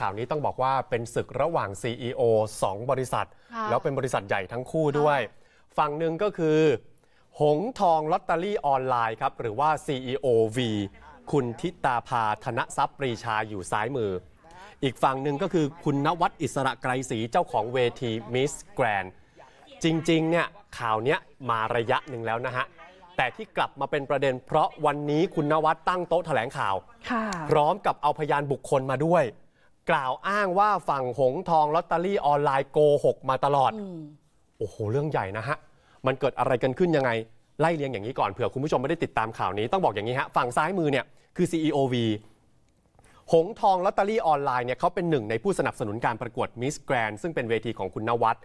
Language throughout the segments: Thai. ข่าวนี้ต้องบอกว่าเป็นศึกระหว่าง CEO 2 บริษัทแล้วเป็นบริษัทใหญ่ทั้งคู่ด้วยฝั่งหนึ่งก็คือหงทองลอตเตอรี่ออนไลน์ครับหรือว่า CEO V คุณทิตาภาธนทรัพย์ปรีชาอยู่ซ้ายมืออีกฝั่งหนึ่งก็คือคุณณวัฒน์อิสระไกรศรีเจ้าของเวที Miss Grand จริงๆเนี่ยข่าวนี้มาระยะหนึ่งแล้วนะฮะแต่ที่กลับมาเป็นประเด็นเพราะวันนี้คุณณวัฒน์ตั้งโต๊ะแถลงข่าวพร้อมกับเอาพยานบุคคลมาด้วยกล่าวอ้างว่าฝั่งหงทองลอตเตอรี่ออนไลน์โกหกมาตลอดโอ้โหเรื่องใหญ่นะฮะมันเกิดอะไรกันขึ้นยังไงไล่เรียงอย่างนี้ก่อนเผื่อคุณผู้ชมไม่ได้ติดตามข่าวนี้ต้องบอกอย่างนี้ฮะฝั่งซ้ายมือเนี่ยคือ CEO V หงทองลอตเตอรี่ออนไลน์เนี่ยเขาเป็นหนึ่งในผู้สนับสนุนการประกวด Miss Grand ซึ่งเป็นเวทีของคุณณวัฒน์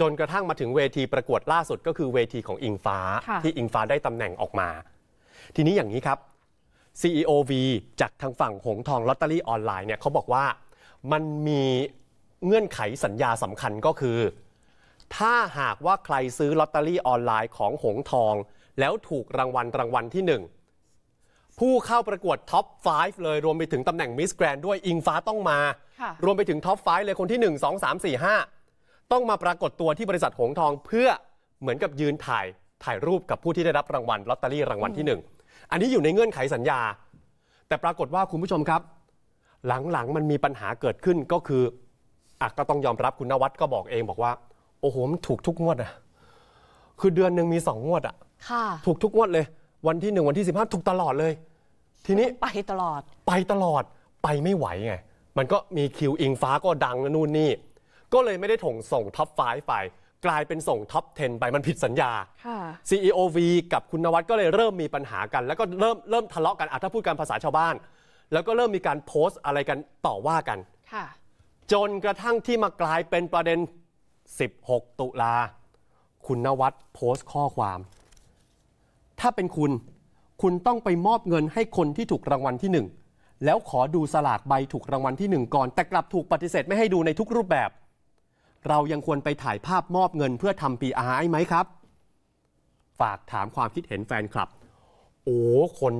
จนกระทั่งมาถึงเวทีประกวดล่าสุดก็คือเวทีของอิงฟ้าที่อิงฟ้าได้ตำแหน่งออกมาทีนี้อย่างนี้ครับ CEO V จากทางฝั่งหงทองลอตเตอรี่ออนไลน์เนี่ยเขาบอกว่ามันมีเงื่อนไขสัญญาสำคัญก็คือถ้าหากว่าใครซื้อลอตเตอรี่ออนไลน์ของหงทองแล้วถูกรางวัลที่1ผู้เข้าประกวดท็อป 5 เลยรวมไปถึงตำแหน่งมิสแกรนด์ด้วยอิงฟ้าต้องมารวมไปถึงท็อป 5 เลยคนที่ 1 2 3 4 5 ต้องมาปรากฏตัวที่บริษัทหงทองเพื่อเหมือนกับยืนถ่ายรูปกับผู้ที่ได้รับรางวัลลอตเตอรี่รางวัลที่1อันนี้อยู่ในเงื่อนไขสัญญาแต่ปรากฏว่าคุณผู้ชมครับหลังๆมันมีปัญหาเกิดขึ้นก็คือก็ต้องยอมรับคุณณวัฒน์ก็บอกเองบอกว่าโอ้โหมันถูกทุกงวดอ่ะคือเดือนหนึ่งมี2งวดอ่ะถูกทุกงวดเลยวันที่1วันที่15ถูกตลอดเลยทีนี้ไปตลอดไปไม่ไหวไงมันก็มีคิวอิงฟ้าก็ดังนู่นนี่ก็เลยไม่ได้ส่งท็อป 5 ไปกลายเป็นส่งท็อป 10 ไปมันผิดสัญญา CEO V กับคุณณวัฒน์ก็เลยเริ่มมีปัญหากันแล้วก็เริ่มทะเลาะกันถ้าพูดกันภาษาชาวบ้านแล้วก็เริ่มมีการโพสต์อะไรกันต่อว่ากันจนกระทั่งที่มากลายเป็นประเด็น16 ตุลาคุณณวัฒน์โพสต์ข้อความถ้าเป็นคุณต้องไปมอบเงินให้คนที่ถูกรางวัลที่1แล้วขอดูสลากใบถูกรางวัลที่1ก่อนแต่กลับถูกปฏิเสธไม่ให้ดูในทุกรูปแบบเรายังควรไปถ่ายภาพมอบเงินเพื่อทำ PR ไหมครับฝากถามความคิดเห็นแฟนคลับโอ้คน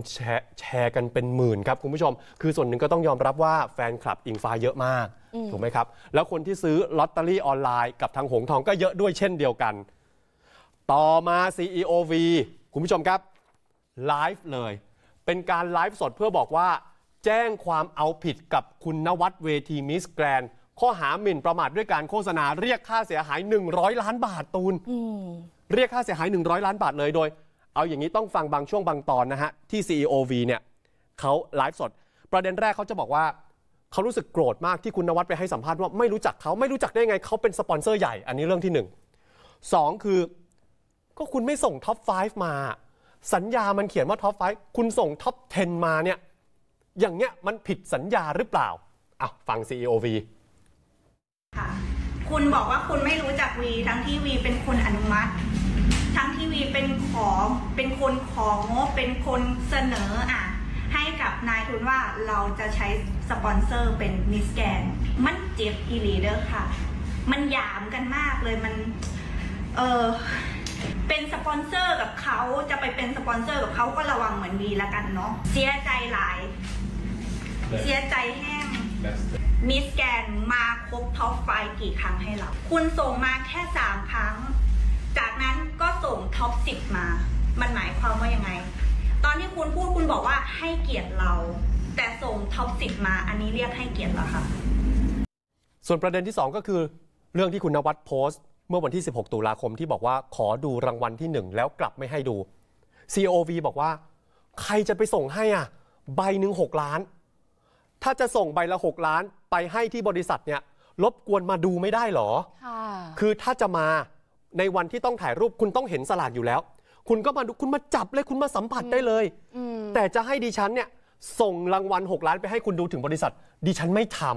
แชร์กันเป็นหมื่นครับคุณผู้ชมคือส่วนหนึ่งก็ต้องยอมรับว่าแฟนคลับอิงฟ้าเยอะมากถูกไหมครับแล้วคนที่ซื้อลอตเตอรี่ออนไลน์กับทางหงทองก็เยอะด้วยเช่นเดียวกันต่อมา CEO V คุณผู้ชมครับไลฟ์เลยเป็นการไลฟ์สดเพื่อบอกว่าแจ้งความเอาผิดกับคุณณวัฒน์เวทีมิสแกรนด์ข้อหาหมิ่นประมาทด้วยการโฆษณาเรียกค่าเสียหาย100ล้านบาทตูนเรียกค่าเสียหาย100ล้านบาทเลยโดยเอาอย่างนี้ต้องฟังบางช่วงบางตอนนะฮะที่ CEO V เนี่ยเขาไลฟ์สดประเด็นแรกเขาจะบอกว่าเขารู้สึกโกรธมากที่คุณณวัฒน์ไปให้สัมภาษณ์ว่าไม่รู้จักเขาไม่รู้จักได้ไงเขาเป็นสปอนเซอร์ใหญ่อันนี้เรื่องที่1 2คือก็คุณไม่ส่งท็อป 5 มาสัญญามันเขียนว่าท็อป 5คุณส่งท็อป 10 มาเนี่ยอย่างเงี้ยมันผิดสัญญาหรือเปล่าอ่ะฟัง CEO V ค่ะคุณบอกว่าคุณไม่รู้จัก V ทั้งที่ V เป็นคนอนุมัติทั้งที่ V เป็นคนของงบเป็นคนเสนอให้กับนายทุนว่าเราจะใช้สปอนเซอร์เป็นมิสแกรนด์มันเจ็บอีหลีเด้อค่ะมันหยามกันมากเลยมันเป็นสปอนเซอร์กับเขาจะไปเป็นสปอนเซอร์กับเขาก็ระวังเหมือนวีละกันเนาะเสียใจหลายเสียใจแห้งมิสแกรนด์มาครบท็อปไฟกี่ครั้งให้เราคุณส่งมาแค่3ครั้งจากนั้นก็ส่งท็อป10มามันหมายความว่ายังไงตอนที่คุณพูดคุณบอกว่าให้เกียรติเราแต่ส่งท็อป10มาอันนี้เรียกให้เกียรติเหรอคะส่วนประเด็นที่2ก็คือเรื่องที่คุณณวัฒน์โพสต์เมื่อวันที่16ตุลาคมที่บอกว่าขอดูรางวัลที่1แล้วกลับไม่ให้ดู CEO V บอกว่าใครจะไปส่งให้ใบหนึ่ง6ล้านถ้าจะส่งใบละ6ล้านไปให้ที่บริษัทเนี่ยรบกวนมาดูไม่ได้หรอคือถ้าจะมาในวันที่ต้องถ่ายรูปคุณต้องเห็นสลากอยู่แล้วคุณก็มาดูคุณมาจับเลยคุณมาสัมผัสได้เลยแต่จะให้ดิฉันเนี่ยส่งรางวัล6ล้านไปให้คุณดูถึงบริษัทดิฉันไม่ทำ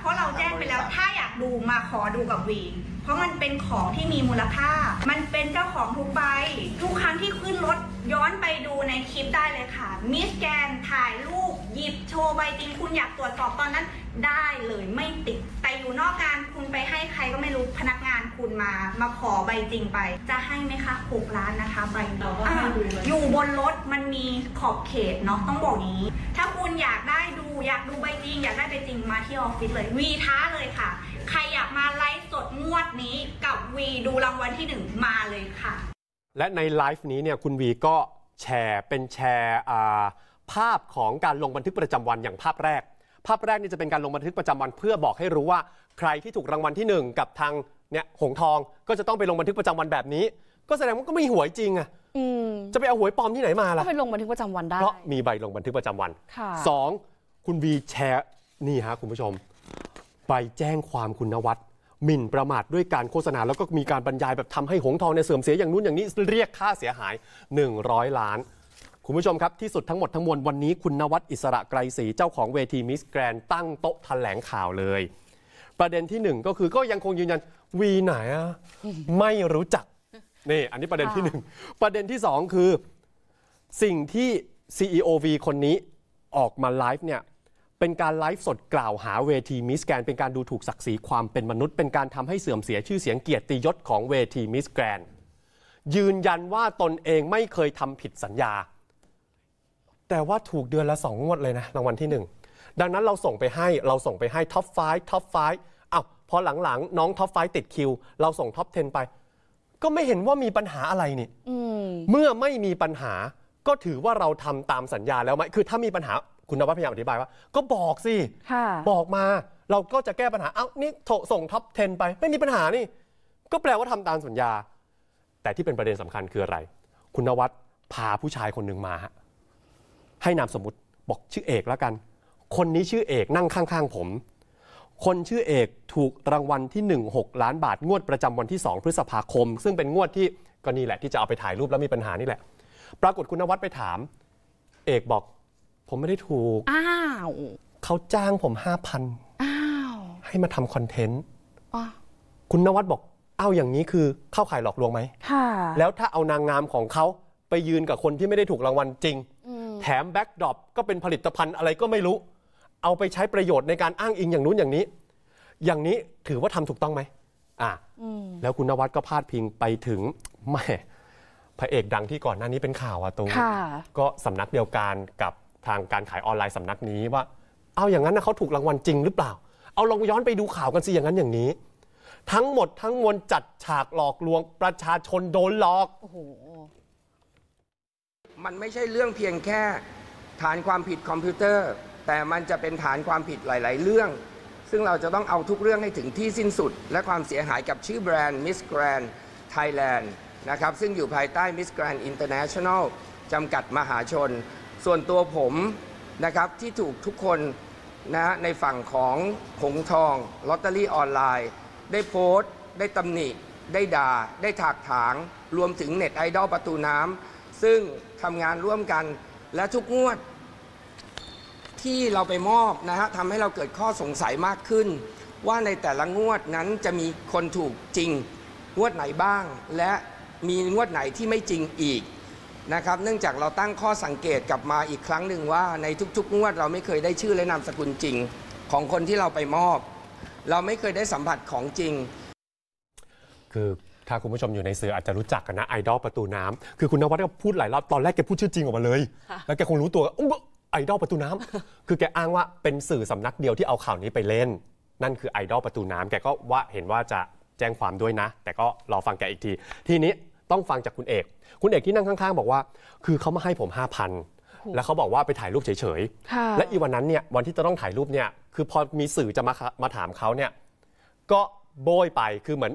เพราะเราแจ้งไปแล้วถ้าอยากดูมาขอดูกับวีเพราะมันเป็นของที่มีมูลค่ามันเป็นเจ้าของทุกใบทุกครั้งที่ขึ้นรถย้อนไปดูในคลิปได้เลยค่ะมิสแกรนด์ถ่ายรูปหยิบโชว์ใบจริงคุณอยากตรวจสอบตอนนั้นได้เลยไม่ติดแต่อยู่นอกงานคุณไปให้ใครก็ไม่รู้พนักงานคุณมาขอใบจริงไปจะให้ไหมคะ6ล้านนะคะใบอยู่บนรถมันมีขอบเขตเนาะต้องบอกนี้ ถ้าคุณอยากได้ดูใบจริงอยากได้ใบจริงมาที่ออฟฟิศเลยวีท้าเลยค่ะใครอยากมาไลฟ์สดงวดนี้กับวีดูรางวัลที่1มาเลยค่ะและในไลฟ์นี้เนี่ยคุณวีก็แชร์เป็นภาพของการลงบันทึกประจำวันอย่างภาพแรกนี่จะเป็นการลงบันทึกประจำวันเพื่อบอกให้รู้ว่าใครที่ถูกรางวัลที่1กับทางเนี่ยหงทองก็จะต้องไปลงบันทึกประจำวันแบบนี้ก็แสดงว่าก็ไม่หวยจริงอะจะไปเอาหวยปลอมที่ไหนมาล่ะก็ไปลงบันทึกประจำวันได้เพราะมีใบลงบันทึกประจำวัน2คุณวีแชร์นี่ฮะคุณผู้ชมไปแจ้งความคุณนวัตหมิ่นประมาทด้วยการโฆษณาแล้วก็มีการบรรยายแบบทำให้หงทองเนี่ยเสื่อมเสียอย่างนู้นอย่างนี้เรียกค่าเสียหาย100ล้านคุณผู้ชมครับที่สุดทั้งหมดทั้งมวลวันนี้คุณนวัตอิสระไกรศรีเจ้าของเวที Miss Grand ตั้งโต๊ะแถลงข่าวเลยประเด็นที่1ก็คือก็ยังคงยืนยันวีไหนไม่รู้จักนี่อันนี้ประเด็นที่1ประเด็นที่2คือสิ่งที่ CEO V คนนี้ออกมาไลฟ์เนี่ยเป็นการไลฟ์สดกล่าวหาเวทีมิสแกรนเป็นการดูถูกศักดิ์ศรีความเป็นมนุษย์เป็นการทำให้เสื่อมเสียชื่อเสียงเกียรติยศของเวทีมิสแกรนยืนยันว่าตนเองไม่เคยทำผิดสัญญาแต่ว่าถูกเดือนละ2งวดเลยนะรางวัลที่1ดังนั้นเราส่งไปให้ท็อป5อ้าวพอหลังๆน้องท็อป5ติดคิวเราส่งท็อป10ไปก็ไม่เห็นว่ามีปัญหาอะไรนี่เมื่อไม่มีปัญหาก็ถือว่าเราทำตามสัญญาแล้วไหมคือถ้ามีปัญหาคุณนวัตพยายามอธิบายว่าก็บอกสิบอกมาเราก็จะแก้ปัญหาเอ้านี่ส่งท็อป10ไปไม่มีปัญหานี่ก็แปลว่าทำตามสัญญาแต่ที่เป็นประเด็นสำคัญคืออะไรคุณนวัตพาผู้ชายคนหนึ่งมาให้นามสมมติบอกชื่อเอกแล้วกันคนนี้ชื่อเอกนั่งข้างๆผมคนชื่อเอกถูกรางวัลที่16ล้านบาทงวดประจำวันที่2พฤษภาคมซึ่งเป็นงวดที่ก็นี่แหละที่จะเอาไปถ่ายรูปแล้วมีปัญหานี่แหละปรากฏคุณนวัตไปถามเอกบอกผมไม่ได้ถูกเขาจ้างผม 5,000 ให้มาทำคอนเทนต์คุณนวัตบอกเอ้าอย่างนี้คือเข้าข่ายหลอกลวงไหมแล้วถ้าเอานางงามของเขาไปยืนกับคนที่ไม่ได้ถูกรางวัลจริงแถมแบ็กดรอปก็เป็นผลิตภัณฑ์อะไรก็ไม่รู้เอาไปใช้ประโยชน์ในการอ้างอิงอย่างนู้นอย่างนี้ถือว่าทำถูกต้องไหมแล้วคุณนวัตก็พาดพิงไปถึงแม่พระเอกดังที่ก่อนหน้านี้เป็นข่าวตูนก็สำนักเดียวกันกับทางการขายออนไลน์สำนักนี้ว่าเอาอย่างนั้นนะเขาถูกรางวัลจริงหรือเปล่าเอาลองย้อนไปดูข่าวกันสิอย่างนั้นอย่างนี้ทั้งหมดทั้งมวลจัดฉากหลอกลวงประชาชนโดนหลอกมันไม่ใช่เรื่องเพียงแค่ฐานความผิดคอมพิวเตอร์แต่มันจะเป็นฐานความผิดหลายๆเรื่องซึ่งเราจะต้องเอาทุกเรื่องให้ถึงที่สิ้นสุดและความเสียหายกับชื่อแบรนด์ Miss Grand Thailand นะครับซึ่งอยู่ภายใต้ Miss Grand International จำกัดมหาชนส่วนตัวผมนะครับที่ถูกทุกคนนะในฝั่งของหงทองลอตเตอรี่ออนไลน์ได้โพสต์ได้ตำหนิได้ด่าได้ถากถางรวมถึงเน็ตไอดอลประตูน้ำซึ่งทำงานร่วมกันและทุกงวดที่เราไปมอบนะฮะทำให้เราเกิดข้อสงสัยมากขึ้นว่าในแต่ละงวดนั้นจะมีคนถูกจริงงวดไหนบ้างและมีงวดไหนที่ไม่จริงอีกนะครับเนื่องจากเราตั้งข้อสังเกตกลับมาอีกครั้งหนึ่งว่าในทุกๆงวดเราไม่เคยได้ชื่อและนามสกุลจริงของคนที่เราไปมอบเราไม่เคยได้สัมผัสของจริงคือถ้าคุณผู้ชมอยู่ในสื่ออาจจะรู้จักกันนะไอดอลประตูน้ำคือคุณนวัตก็พูดหลายรอบตอนแรกแกพูดชื่อจริงออกมาเลยแล้วแกคงรู้ตัวไอดอลประตูน้ำคือแกอ้างว่าเป็นสื่อสำนักเดียวที่เอาข่าวนี้ไปเล่นนั่นคือไอดอลประตูน้ำแกก็ว่าเห็นว่าจะแจ้งความด้วยนะแต่ก็รอฟังแกอีกทีทีนี้ต้องฟังจากคุณเอกที่นั่งข้างๆบอกว่าคือเขามาให้ผม 5,000 แล้วเขาบอกว่าไปถ่ายรูปเฉยๆและอีวันนั้นเนี่ยวันที่จะต้องถ่ายรูปเนี่ยคือพอมีสื่อจะมาถามเขาเนี่ยก็โบยไปคือเหมื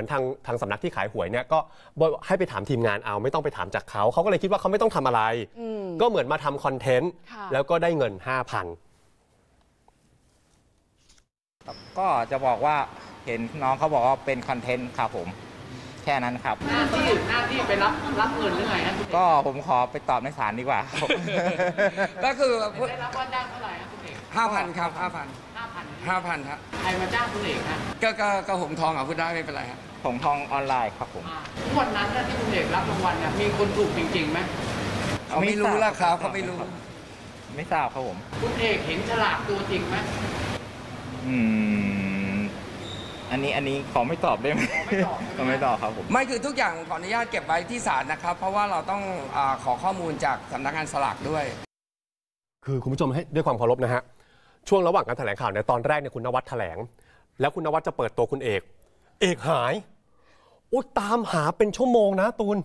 อนทางสำนักที่ขายหวยเนี่ยก็โบยให้ไปถามทีมงานเอาไม่ต้องไปถามจากเขาเขาก็เลยคิดว่าเขาไม่ต้องทำอะไรก็เหมือนมาทำคอนเทนต์แล้วก็ได้เงิน 5,000 ก็จะบอกว่าเห็นน้องเขาบอกว่าเป็นคอนเทนต์ครับผมแค่นั้นครับหน้าที่ไปรับเงินหรือไงครับก็ผมขอไปตอบในศาลดีกว่าก็คือได้รับว่าจ้างเท่าไหร่ครับคุณเอก 5,000 ครับ 5,000 ครับใครมาจ้างคุณเอกครับก็หงทองอ่ะพูดได้ไม่เป็นไรครับหงทองออนไลน์ครับผมวันนั้นที่คุณเอกรับรางวัลเนี่ยมีคนถูกจริงๆไหมเขาไม่รู้ล่ะครับเขาไม่รู้ไม่ทราบครับผมคุณเอกเห็นฉลากตัวจริงไหมอันนี้ขอไม่ตอบได้ไหมขอไม่ตอบครับผมไม่คือทุกอย่างขออนุญาตเก็บไว้ที่ศาลนะครับเพราะว่าเราต้องขอข้อมูลจากสำนักงานสลากด้วย คือคุณผู้ชมให้ด้วยความเคารพนะฮะช่วงระหว่างการแถลงข่าวเนี่ยตอนแรกเนี่ยคุณนวัดแถลงแล้วคุณนวัดจะเปิดตัวคุณเอกหายโอ้ตามหาเป็นชั่วโมงนะตูน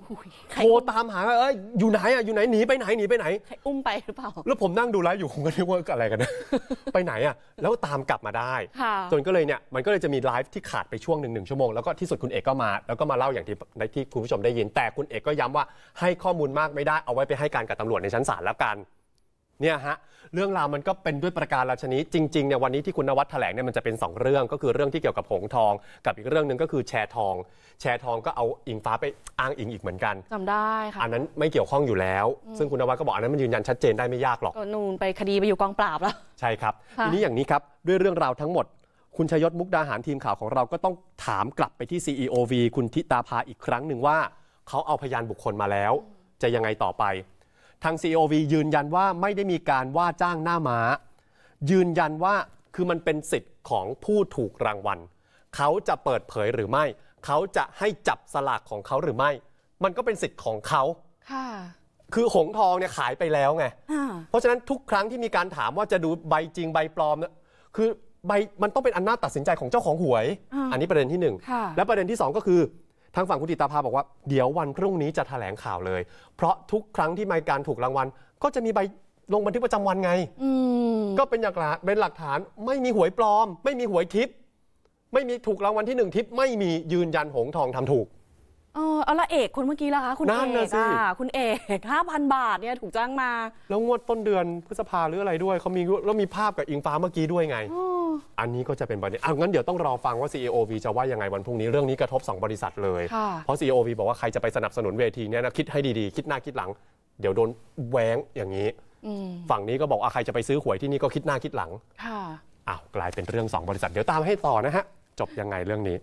โทรตามหาเอ้ยอยู่ไหนอ่ะอยู่ไหนหนีไปไหนหนีไปไหนใครอุ้มไปหรือเปล่าแล้วผมนั่งดูไลฟ์อยู่ผมก็นึกว่าอะไรกันนะไปไหนอ่ะแล้วตามกลับมาได้จนก็เลยเนี่ยมันก็เลยจะมีไลฟ์ที่ขาดไปช่วงหนึ่งชั่วโมงแล้วก็ที่สุดคุณเอกก็มาแล้วก็มาเล่าอย่างที่คุณผู้ชมได้ยินแต่คุณเอกก็ย้ำว่าให้ข้อมูลมากไม่ได้เอาไว้ไปให้การกับตำรวจในชั้นศาลแล้วกันเนี่ยฮะเรื่องราวมันก็เป็นด้วยประการราชนิดจริงๆเนี่ยวันนี้ที่คุณนวัดแถลงเนี่ยมันจะเป็น2เรื่องก็คือเรื่องที่เกี่ยวกับหงทองกับอีกเรื่องหนึ่งก็คือแชร์ทองก็เอาอิงฟ้าไปอ้างอิงอีกเหมือนกันจำได้ค่ะอันนั้นไม่เกี่ยวข้องอยู่แล้วซึ่งคุณนวัดก็บอกอันนั้นมันยืนยันชัดเจนได้ไม่ยากหรอกนูนไปคดีไปอยู่กองปราบแล้วใช่ครับทีนี้อย่างนี้ครับด้วยเรื่องราวทั้งหมดคุณชยศมุกดาหารทีมข่าวของเราก็ต้องถามกลับไปที่ CEO V คุณธิตาภาอีกครั้งหนึ่งว่าเขาเอาพยานบุคคลมาแล้วจะยังไงต่อไปทาง CEO V ยืนยันว่าไม่ได้มีการว่าจ้างหน้าม้ายืนยันว่าคือมันเป็นสิทธิ์ของผู้ถูกรางวัลเขาจะเปิดเผยหรือไม่เขาจะให้จับสลากของเขาหรือไม่มันก็เป็นสิทธิ์ของเขาคือหงทองเนี่ยขายไปแล้วไงเพราะฉะนั้นทุกครั้งที่มีการถามว่าจะดูใบจริงใบปลอมเนี่ยคือใบมันต้องเป็นอำนาจตัดสินใจของเจ้าของหวย อันนี้ประเด็นที่ 1และประเด็นที่2ก็คือทางฝั่งคุณธิตาภาบอกว่าเดี๋ยววันพรุ่งนี้จะแถลงข่าวเลยเพราะทุกครั้งที่มีการถูกรางวัลก็จะมีใบลงบันทึกประจำวันไงก็เป็นหลักฐานไม่มีหวยปลอมไม่มีหวยทิพย์ไม่มีถูกรางวัลที่1ทิพย์ไม่มียืนยันหงทองทำถูกเอาละเอกคนเมื่อกี้ล่ะคะคุณเอกคุณเอก 5,000 บาทเนี่ยถูกจ้างมาแล้วงวดต้นเดือนพฤษภาหรืออะไรด้วยเขามีแล้วมีภาพกับอิงฟ้าเมื่อกี้ด้วยไงอันนี้ก็จะเป็นประเด็นงั้นเดี๋ยวต้องรอฟังว่า CEO V จะว่ายังไงวันพรุ่งนี้เรื่องนี้กระทบ2บริษัทเลยเพราะ CEO V บอกว่าใครจะไปสนับสนุนเวทีเนี่ยนะคิดให้ดีๆคิดหน้าคิดหลังเดี๋ยวโดนแหวงอย่างนี้ฝั่งนี้ก็บอกใครจะไปซื้อหวยที่นี่ก็คิดหน้าคิดหลังกลายเป็นเรื่อง2บริษัทเดี๋ยวตามให้ต่อนะฮะจบยังไงเรื่องนี้